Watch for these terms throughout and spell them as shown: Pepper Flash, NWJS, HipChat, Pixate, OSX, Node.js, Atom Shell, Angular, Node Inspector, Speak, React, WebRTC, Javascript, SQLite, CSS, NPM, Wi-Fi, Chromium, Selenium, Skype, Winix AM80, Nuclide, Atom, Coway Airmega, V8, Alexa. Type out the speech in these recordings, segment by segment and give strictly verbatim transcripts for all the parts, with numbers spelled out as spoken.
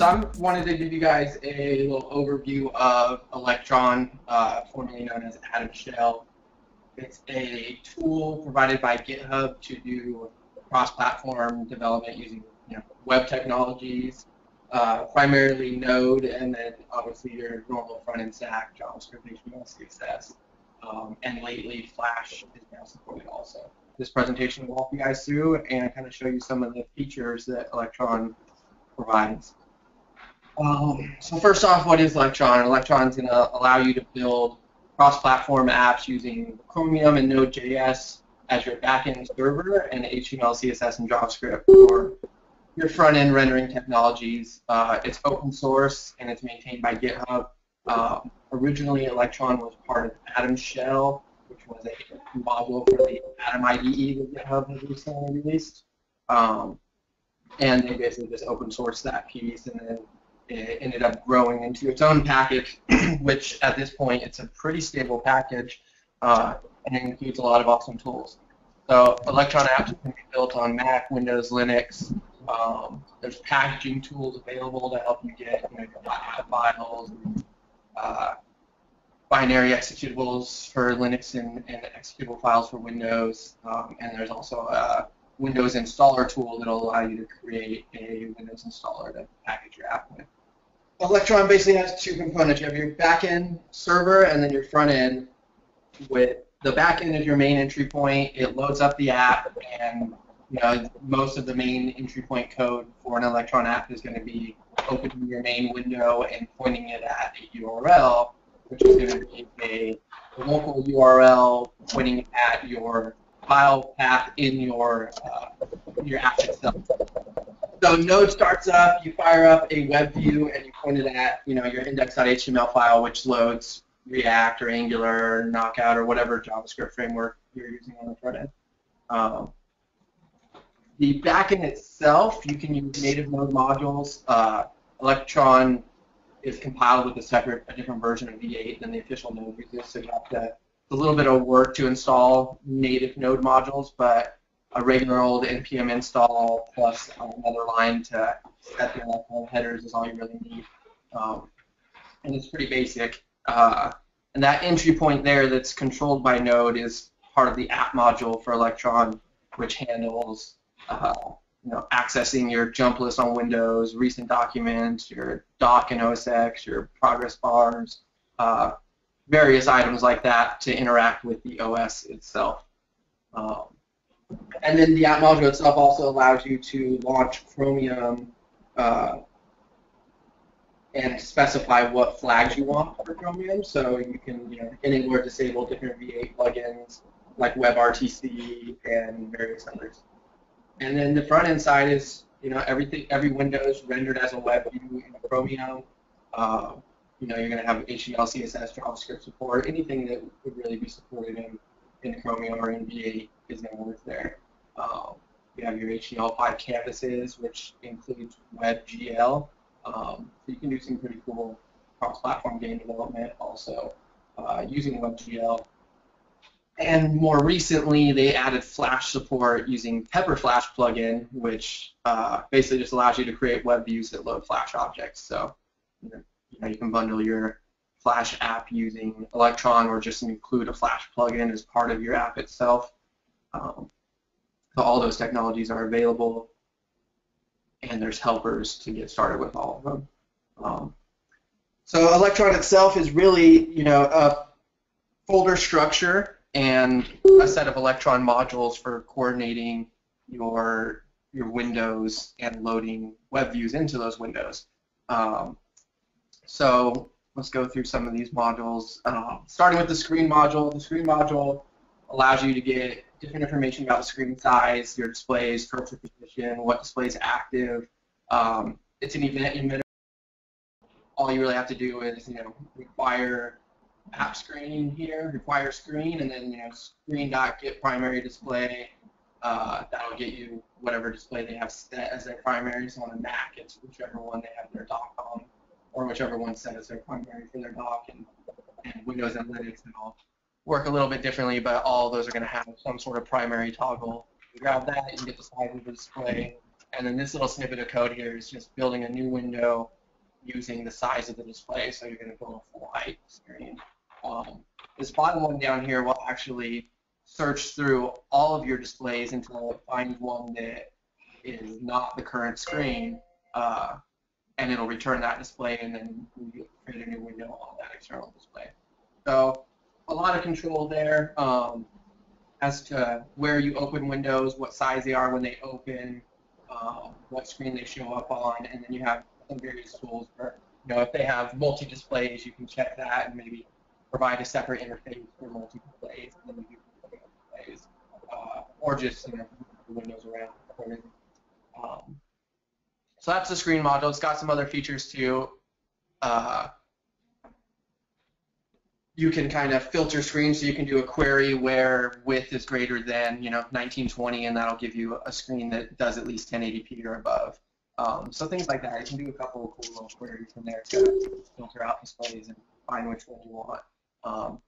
So I wanted to give you guys a little overview of Electron, uh, formerly known as Atom Shell. It's a tool provided by GitHub to do cross-platform development using you know, web technologies, uh, primarily Node, and then obviously your normal front-end stack, JavaScript, H T M L, C S S, um, and lately Flash is now supported also. This presentation will walk you guys through and kind of show you some of the features that Electron provides. Um, so first off, what is Electron? Electron is going to allow you to build cross-platform apps using Chromium and Node dot J S as your back-end server, and H T M L, C S S, and JavaScript for your front-end rendering technologies. Uh, it's open source and it's maintained by GitHub. Uh, originally, Electron was part of Atom Shell, which was a module for the Atom I D E that GitHub has recently released. Um, and they basically just open sourced that piece, and then it ended up growing into its own package, which at this point it's a pretty stable package, uh, and it includes a lot of awesome tools. So Electron apps can be built on Mac, Windows, Linux. Um, there's packaging tools available to help you get you know, .app files, uh, binary executables for Linux, and, and executable files for Windows, um, and there's also a Windows installer tool that will allow you to create a Windows installer to package your app with. Electron basically has two components. You have your back-end server and then your front-end. With the back-end is your main entry point. It loads up the app, and you know most of the main entry point code for an Electron app is going to be opening your main window and pointing it at a U R L, which is going to be a local U R L pointing at your file path in your uh, your app itself. So Node starts up, you fire up a web view, and you point it at you know your index dot H T M L file, which loads React or Angular or Knockout or whatever JavaScript framework you're using on the front end. Um, the backend itself, you can use native Node modules. Uh, Electron is compiled with a separate, a different version of V eight than the official Node uses, so you have to. It's a little bit of work to install native Node modules, but a regular old N P M install plus another line to set the Electron headers is all you really need. Um, and it's pretty basic. Uh, and that entry point there that's controlled by Node is part of the app module for Electron, which handles uh, you know, accessing your jump list on Windows, recent documents, your doc in O S X, your progress bars, uh, various items like that to interact with the O S itself. Um, and then the app module itself also allows you to launch Chromium uh, and specify what flags you want for Chromium. So you can you know, enable or disable different V eight plugins like WebRTC and various others. And then the front end side is you know everything, every window is rendered as a web view in Chromium. Uh, You know, you're going to have H T M L, C S S, JavaScript support. Anything that would really be supported in, in Chromium or in V eight is going to work there. Um, you have your H T M L five canvases, which includes WebGL. Um, so you can do some pretty cool cross-platform game development also uh, using WebGL. And more recently, they added Flash support using Pepper Flash plugin, which uh, basically just allows you to create web views that load Flash objects. So, you know, You know, you can bundle your Flash app using Electron, or just include a Flash plugin as part of your app itself. Um, so all those technologies are available, and there's helpers to get started with all of them. Um, so Electron itself is really, you know, a folder structure and a set of Electron modules for coordinating your your windows and loading web views into those windows. Um, So let's go through some of these modules. Um, starting with the screen module. The screen module allows you to get different information about the screen size, your displays, cursor position, what display is active. Um, it's an event emitter. All you really have to do is, you know, require app screen here, require screen, and then you know screen.get primary display. Uh, that'll get you whatever display they have set as their primary. So on a Mac, it's whichever one they have their dock on, or whichever one set as their primary for their dock, and, and Windows and Linux and all work a little bit differently, but all of those are going to have some sort of primary toggle. You grab that and get the size of the display. And then this little snippet of code here is just building a new window using the size of the display. So you're going to build a full height screen. Um, this bottom one down here will actually search through all of your displays until it finds one that is not the current screen, uh, and it'll return that display, and then you create a new window on that external display. So a lot of control there um, as to where you open windows, what size they are when they open, um, what screen they show up on, and then you have some various tools for, you know, if they have multi-displays, you can check that and maybe provide a separate interface for multi-displays, and then you can displays, uh, or just, you know, the windows around. Um, so that's the screen module. It's got some other features too. Uh, you can kind of filter screens, so you can do a query where width is greater than, you know, nineteen twenty, and that'll give you a screen that does at least ten eighty p or above. Um, so things like that. You can do a couple of cool little queries from there to filter out displays and find which one you want. Um,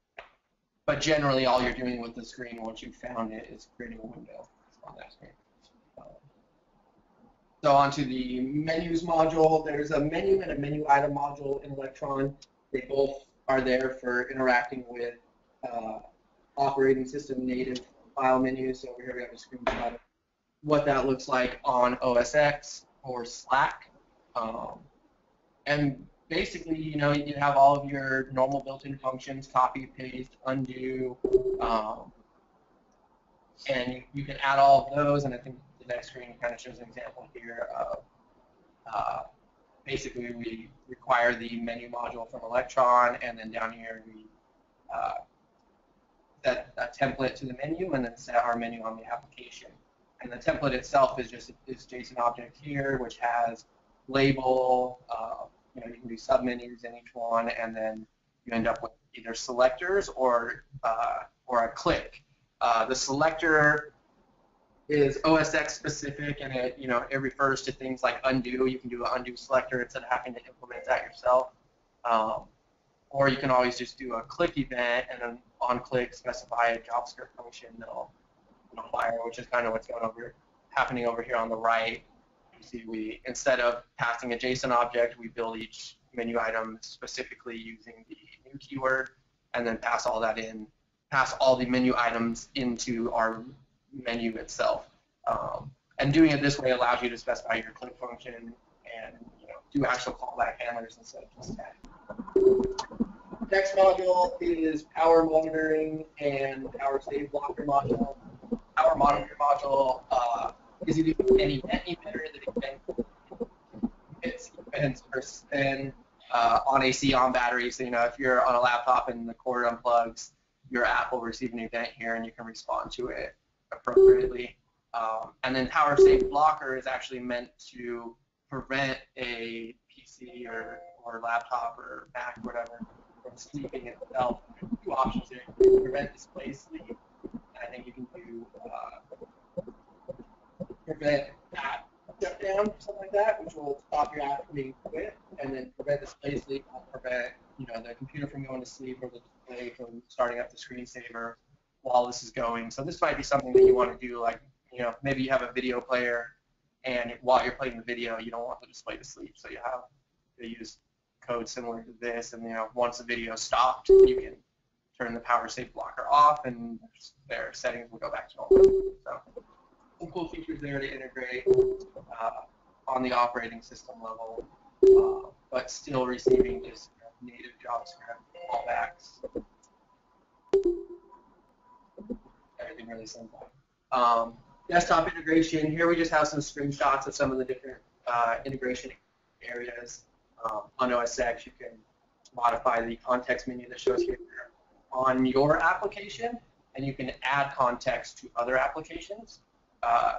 but generally, all you're doing with the screen once you've found it is creating a window on that screen. So onto the menus module. There's a menu and a menu item module in Electron. They both are there for interacting with uh, operating system native file menus. So over here we have a screenshot of what that looks like on O S X or Slack. Um, and basically, you know, you have all of your normal built-in functions: copy, paste, undo, um, and you can add all of those. And I think the next screen kind of shows an example here of uh, basically we require the menu module from Electron, and then down here we uh, set a template to the menu and then set our menu on the application. And the template itself is just this JSON object here, which has label, uh, you know, you can do submenus in each one, and then you end up with either selectors or, uh, or a click. Uh, the selector is O S X specific, and it, you know, it refers to things like undo. You can do an undo selector instead of having to implement that yourself. Um, or you can always just do a click event and then on click specify a JavaScript function that'll, that'll fire, which is kind of what's going over happening over here on the right. You see we, instead of passing a JSON object, we build each menu item specifically using the new keyword and then pass all that in, pass all the menu items into our menu itself, um, and doing it this way allows you to specify your click function and, you know, do actual callback handlers instead of just that. Next module is power monitoring and power save blocker module. Power monitoring module uh, is either any event emitter that emits events per spin uh, on A C on battery. So, you know, if you're on a laptop and the cord unplugs, your app will receive an event here and you can respond to it appropriately. Um, and then power save blocker is actually meant to prevent a P C or, or laptop or Mac or whatever from sleeping itself. There's two options here. You can prevent display sleep, and I think you can do uh, prevent app shutdown or something like that, which will stop your app from being quit, and then prevent display sleep will prevent, you know, the computer from going to sleep or the display from starting up the screensaver while this is going. So this might be something that you want to do, like, you know, maybe you have a video player, and while you're playing the video, you don't want the display to sleep. So you have to use code similar to this, and, you know, once the video stopped, you can turn the power save blocker off, and their settings will go back to normal. So some cool features there to integrate uh, on the operating system level, uh, but still receiving just, you know, native JavaScript callbacks. Everything really simple. Um, desktop integration. Here we just have some screenshots of some of the different uh, integration areas. Um, on O S X, you can modify the context menu that shows here on your application, and you can add context to other applications. Uh,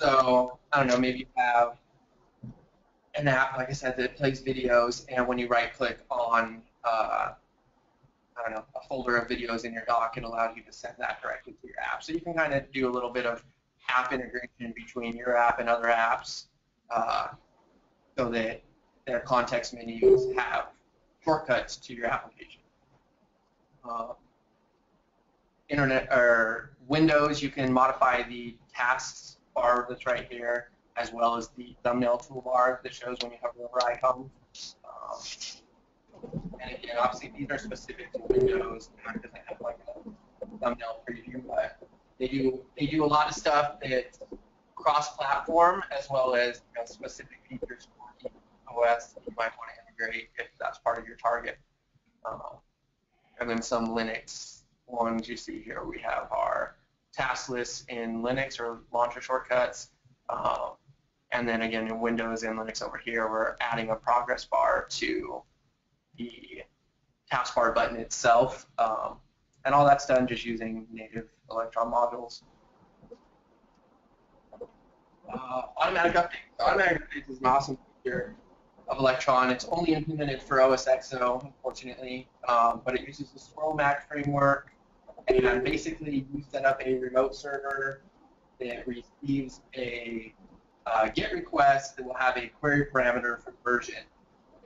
so, I don't know, maybe you have an app, like I said, that plays videos, and when you right-click on uh, I don't know, a folder of videos in your doc, it allows you to send that directly to your app. So you can kind of do a little bit of app integration between your app and other apps, uh, so that their context menus have shortcuts to your application. Uh, internet or Windows, you can modify the tasks bar that's right here, as well as the thumbnail toolbar that shows when you hover over icons. Um, and again, obviously these are specific to Windows, not because they have like a thumbnail preview, but they do they do a lot of stuff that's cross-platform, as well as, you know, specific features for O S that you might want to integrate if that's part of your target. Um, and then some Linux ones you see here. We have our task lists in Linux, or launcher shortcuts. Um, and then again in Windows and Linux over here, we're adding a progress bar to the taskbar button itself. Um, and all that's done just using native Electron modules. Uh, automatic updates. Automatic updates is an awesome feature of Electron. It's only implemented for O S X though, unfortunately, um, but it uses the scroll Mac framework, and basically you set up a remote server that receives a uh, GET request that will have a query parameter for version,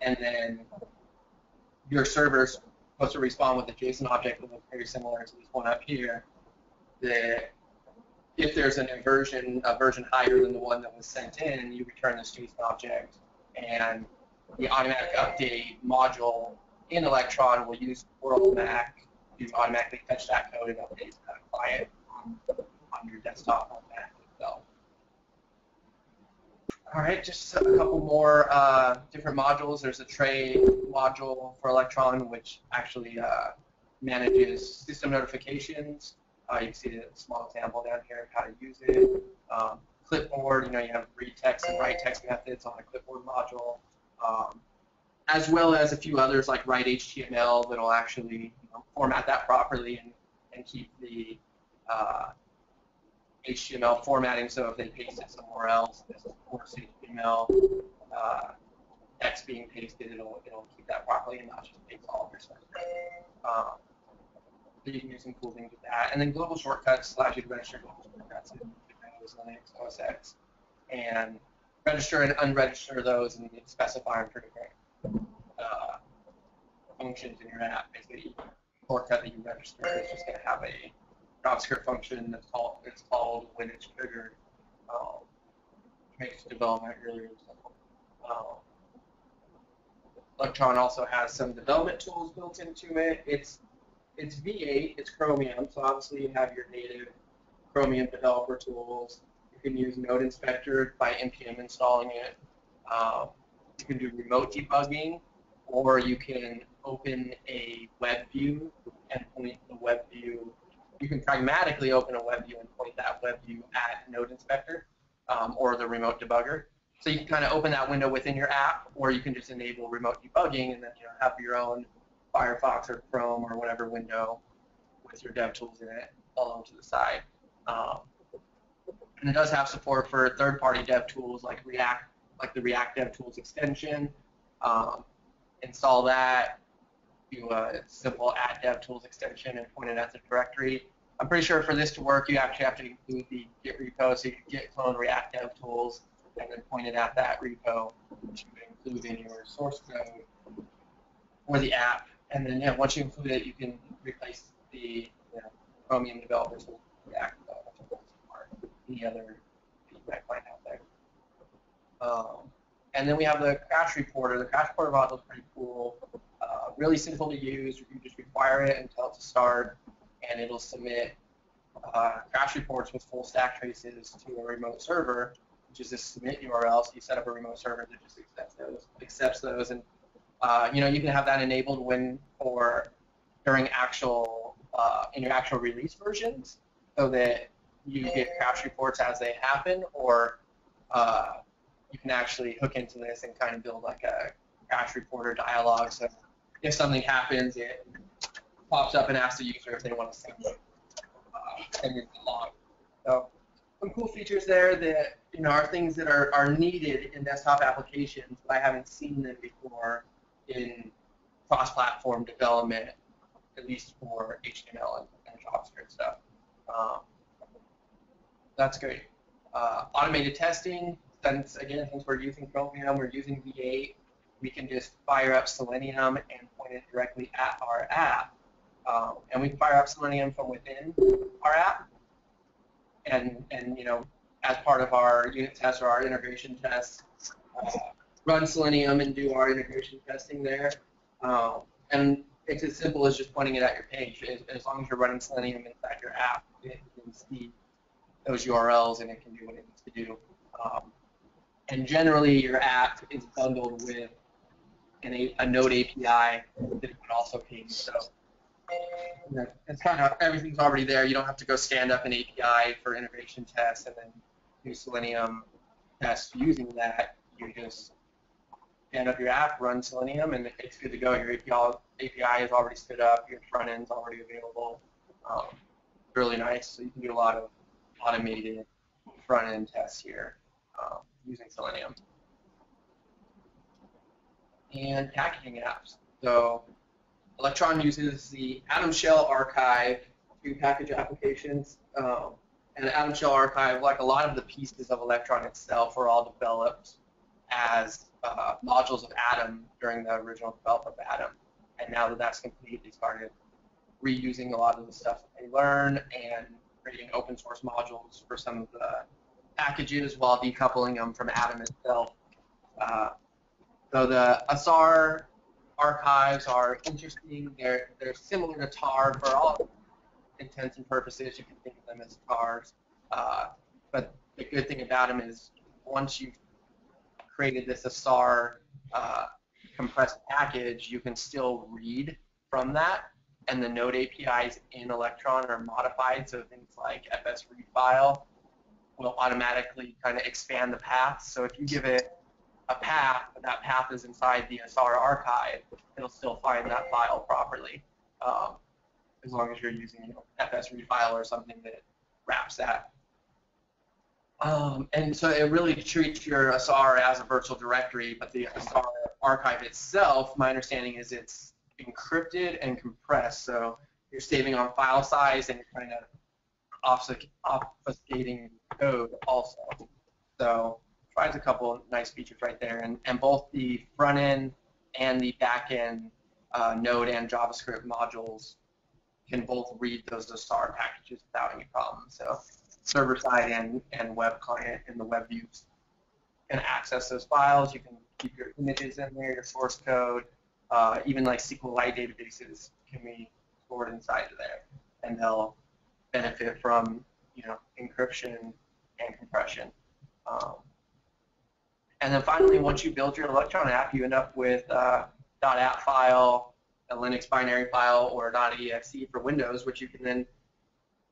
and then your server is supposed to respond with a JSON object that looks very similar to this one up here. That if there's an inversion, a version higher than the one that was sent in, you return this JSON object, and the automatic update module in Electron will use World Mac to automatically fetch that code and update that client on your desktop on Mac itself. All right, just a couple more uh, different modules. There's a trade module for Electron, which actually uh, manages system notifications. Uh, you can see a small example down here of how to use it. Um, clipboard, you know, you have read text and write text methods on the clipboard module, um, as well as a few others like write H T M L that'll actually, you know, format that properly and, and keep the uh, H T M L formatting, so if they paste it somewhere else, this is force H T M L uh, text being pasted, it'll, it'll keep that properly and not just paste all of your stuff. Um, so you can do some cool things with that. And then global shortcuts allows you to register global shortcuts in Windows, Linux, O S X, and register and unregister those and specify them pretty quick. Uh, functions in your app, basically, shortcut that you register is just going to have a JavaScript function that's called, it's called when it's triggered, um, makes development really, really simple. Um, Electron also has some development tools built into it. It's it's V eight, it's Chromium, so obviously you have your native Chromium developer tools. You can use Node Inspector by N P M installing it. Um, you can do remote debugging, or you can open a web view and point the web view. You can pragmatically open a web view and point that web view at Node Inspector um, or the remote debugger. So you can kind of open that window within your app, or you can just enable remote debugging and then, you know, have your own Firefox or Chrome or whatever window with your dev tools in it alone to the side. Um, and it does have support for third-party dev tools like React, like the React Dev Tools extension. Um, install that. Do a simple add DevTools extension and point it at the directory. I'm pretty sure for this to work, you actually have to include the Git repo, so you git clone React DevTools and then point it at that repo, which you include in your source code for the app. And then, yeah, once you include it, you can replace the, you know, Chromium developers with React developers or any other feedback might out there. Um, and then we have the crash reporter. The crash reporter model is pretty cool. Uh, really simple to use. You just require it and tell it to start, and it'll submit uh, crash reports with full stack traces to a remote server, which is a submit U R L. So you set up a remote server that just accepts those, accepts those, and uh, you know, you can have that enabled when or during actual uh, in your actual release versions, so that you get crash reports as they happen, or uh, you can actually hook into this and kind of build like a crash reporter dialog. So if something happens, it pops up and asks the user if they want to send it, uh, send it along. So some cool features there that, you know, are things that are, are needed in desktop applications, but I haven't seen them before in cross-platform development, at least for H T M L and, and JavaScript stuff. Um, that's great. Uh, automated testing, since, again, since we're using Chromium, we're using V eight, we can just fire up Selenium and point it directly at our app. Um, and we can fire up Selenium from within our app and, and you know, as part of our unit tests or our integration tests, uh, run Selenium and do our integration testing there. Um, and it's as simple as just pointing it at your page. As, as long as you're running Selenium inside your app, it can see those U R Ls and it can do what it needs to do. Um, and generally, your app is bundled with an a, a Node A P I that you can also ping. So you know, it's kind of everything's already there. You don't have to go stand up an A P I for integration tests and then do Selenium tests using that. You just stand up your app, run Selenium, and it's good to go. Your A P I is already stood up. Your front end's already available. Um, really nice. So you can do a lot of automated front end tests here um, using Selenium. And packaging apps. So Electron uses the Atom Shell archive to package applications. Um, and the Atom Shell archive, like a lot of the pieces of Electron itself, are all developed as uh, modules of Atom during the original development of Atom. And now that that's complete, they started reusing a lot of the stuff that they learn and creating open source modules for some of the packages while decoupling them from Atom itself. Uh, so the A S A R archives are interesting. They're, they're similar to tar for all intents and purposes. You can think of them as tars. Uh, but the good thing about them is once you've created this A S A R uh, compressed package, you can still read from that. And the Node A P Is in Electron are modified, so things like F S read file will automatically kind of expand the path. So if you give it a path, but that path is inside the A S A R archive, it'll still find that file properly, um, as long as you're using you know, F S read file or something that wraps that. Um, and so it really treats your A S A R as a virtual directory, but the A S A R archive itself, my understanding is it's encrypted and compressed, so you're saving on file size and you're kind of obfuscating code also. So provides a couple of nice features right there, and, and both the front end and the back end uh, Node and JavaScript modules can both read those A S A R packages without any problem. So server side and, and web client and the web views can access those files. You can keep your images in there, your source code. Uh, even like SQLite databases can be stored inside of there, and they'll benefit from you know encryption and compression. Um, and then finally, once you build your Electron app, you end up with a .app file, a Linux binary file, or .exe for Windows, which you can then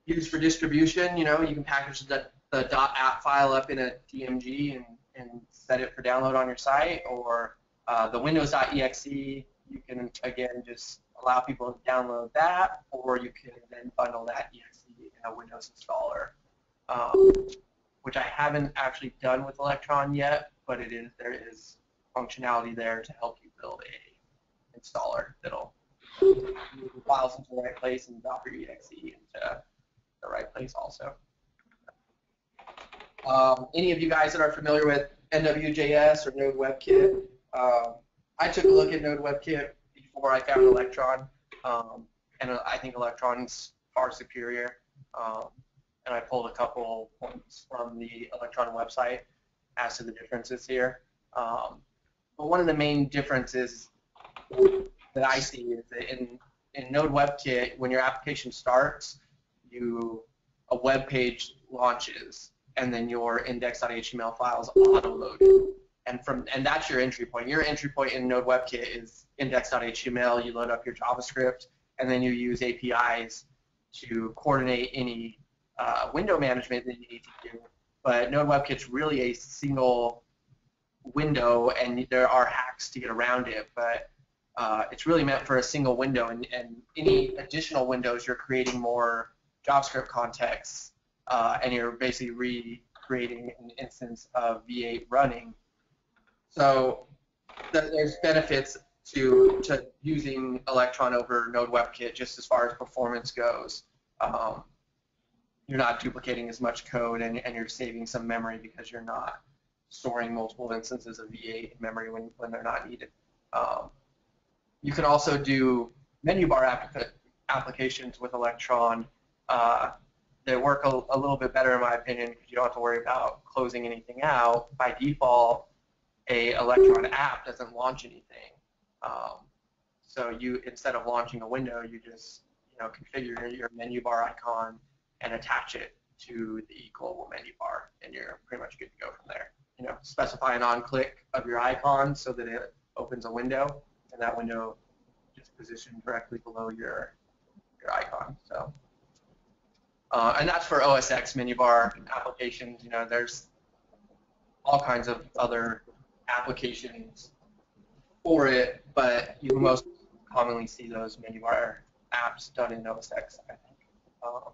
use for distribution. You know, you can package the, the .app file up in a D M G and, and set it for download on your site, or Uh, the Windows.exe, you can, again, just allow people to download that, or you can then bundle that exe in a Windows installer, um, which I haven't actually done with Electron yet, but it is there is functionality there to help you build a installer that'll move the files into the right place and Docker exe into the right place also. Um, any of you guys that are familiar with N W J S or Node WebKit, Um, I took a look at Node WebKit before I found Electron, um, and I think Electron's far superior. Um, and I pulled a couple points from the Electron website as to the differences here. Um, but one of the main differences that I see is that in, in Node WebKit, when your application starts, you a web page launches, and then your index.html file is auto-loaded. And from and that's your entry point. Your entry point in Node WebKit is index.html. You load up your JavaScript, and then you use A P Is to coordinate any uh, window management that you need to do. But Node WebKit's really a single window, and there are hacks to get around it. But uh, it's really meant for a single window, and, and any additional windows, you're creating more JavaScript contexts, uh, and you're basically recreating an instance of V eight running. So there's benefits to, to using Electron over Node WebKit just as far as performance goes. Um, you're not duplicating as much code, and, and you're saving some memory because you're not storing multiple instances of V eight in memory when, when they're not needed. Um, you can also do menu bar applications with Electron uh, they work a, a little bit better in my opinion, because you don't have to worry about closing anything out. By default, a Electron app doesn't launch anything. Um, so you, instead of launching a window, you just you know configure your menu bar icon and attach it to the global menu bar, and you're pretty much good to go from there. You know, specify an on-click of your icon so that it opens a window, and that window is positioned directly below your your icon. So, uh, and that's for O S X menu bar applications. You know, there's all kinds of other applications for it, but you most commonly see those menu bar apps done in O S X, I think. Um,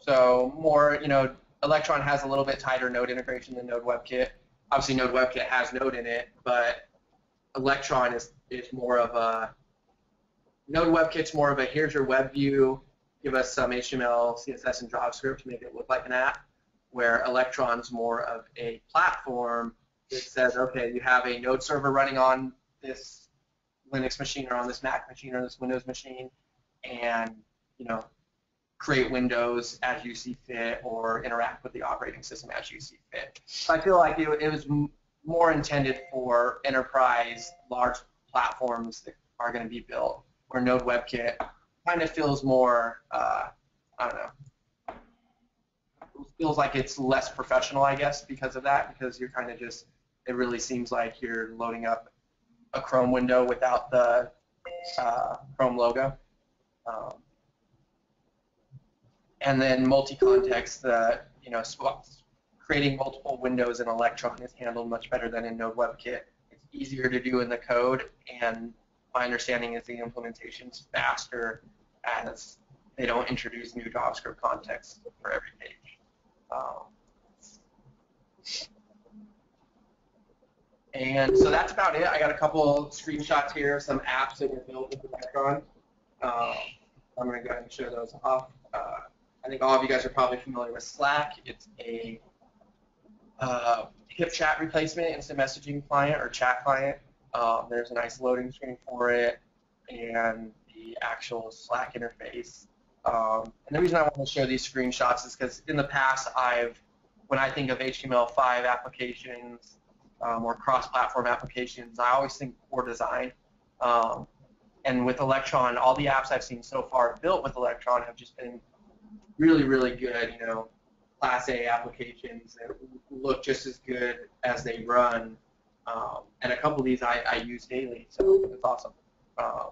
so more, you know, Electron has a little bit tighter Node integration than Node WebKit. Obviously, Node WebKit has Node in it, but Electron is is more of a Node WebKit's more of a here's your web view, give us some H T M L, C S S, and JavaScript to make it look like an app. Where Electron's more of a platform that says, okay, you have a Node server running on this Linux machine or on this Mac machine or this Windows machine, and you know, create windows as you see fit or interact with the operating system as you see fit. So I feel like it, it was more intended for enterprise, large platforms that are going to be built, where Node WebKit kind of feels more, uh, I don't know, feels like it's less professional, I guess, because of that, because you're kind of just, it really seems like you're loading up a Chrome window without the uh, Chrome logo. Um, And then multi-context, uh, you know, creating multiple windows in Electron is handled much better than in Node WebKit. It's easier to do in the code, and my understanding is the implementation's faster as they don't introduce new JavaScript context for every page. Um, and so that's about it. I got a couple screenshots here of some apps that were built with Electron. Um, I'm going to go ahead and show those off. Uh, I think all of you guys are probably familiar with Slack. It's a uh, HipChat replacement, instant messaging client or chat client. Um, there's a nice loading screen for it and the actual Slack interface. Um, and the reason I want to show these screenshots is because in the past, I've, when I think of H T M L five applications um, or cross-platform applications, I always think core design. Um, and with Electron, all the apps I've seen so far built with Electron have just been really, really good, you know, class A applications that look just as good as they run. Um, and a couple of these I, I use daily, so it's awesome. Um,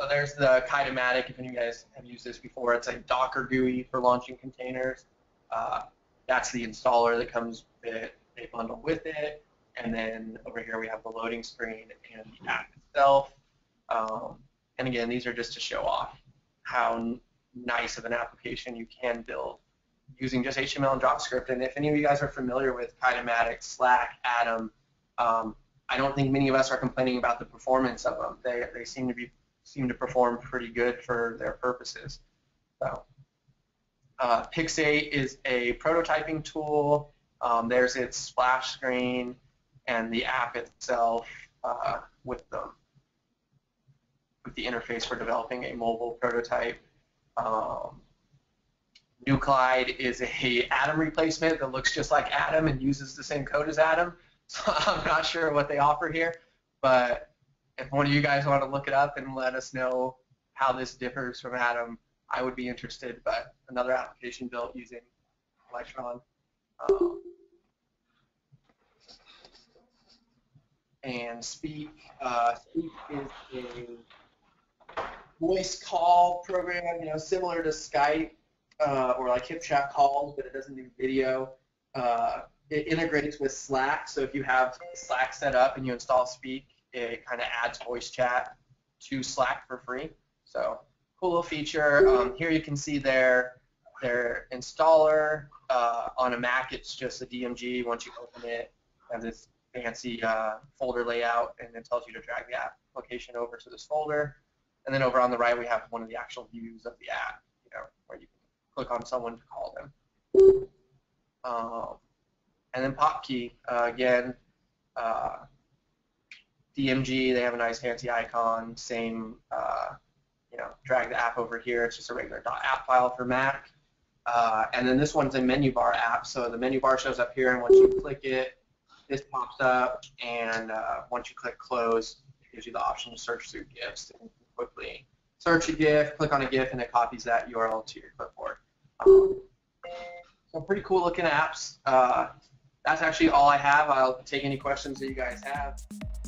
so there's the Kitematic, if any of you guys have used this before. It's a Docker G U I for launching containers. Uh, that's the installer that comes with it, they bundle with it. And then over here we have the loading screen and the app itself. Um, and again, these are just to show off how nice of an application you can build using just H T M L and JavaScript. And if any of you guys are familiar with Kitematic, Slack, Atom, um, I don't think many of us are complaining about the performance of them. They, they seem to be seem to perform pretty good for their purposes. So, uh, Pixate is a prototyping tool. Um, there's its splash screen and the app itself uh, with them. With the interface for developing a mobile prototype. Um, Nuclide is a Atom replacement that looks just like Atom and uses the same code as Atom. So I'm not sure what they offer here, but if one of you guys want to look it up and let us know how this differs from Atom, I would be interested, but another application built using Electron. Um, and Speak, uh, Speak is a voice call program, you know, similar to Skype uh, or like HipChat calls, but it doesn't do video. Uh, it integrates with Slack, so if you have Slack set up and you install Speak, it kind of adds voice chat to Slack for free. So, cool little feature. Um, here you can see their their installer. Uh, on a Mac, it's just a D M G. Once you open it, you have this fancy uh, folder layout, and it tells you to drag the application over to this folder. And then over on the right, we have one of the actual views of the app, you know, where you can click on someone to call them. Um, and then PopKey, uh, again, uh, D M G, they have a nice fancy icon, same, uh, you know, drag the app over here. It's just a regular .app file for Mac. Uh, and then this one's a menu bar app, so the menu bar shows up here, and once you click it, this pops up, and uh, once you click close, it gives you the option to search through GIFs, and quickly search a GIF, click on a GIF, and it copies that U R L to your clipboard. Um, so pretty cool looking apps. Uh, that's actually all I have. I'll take any questions that you guys have.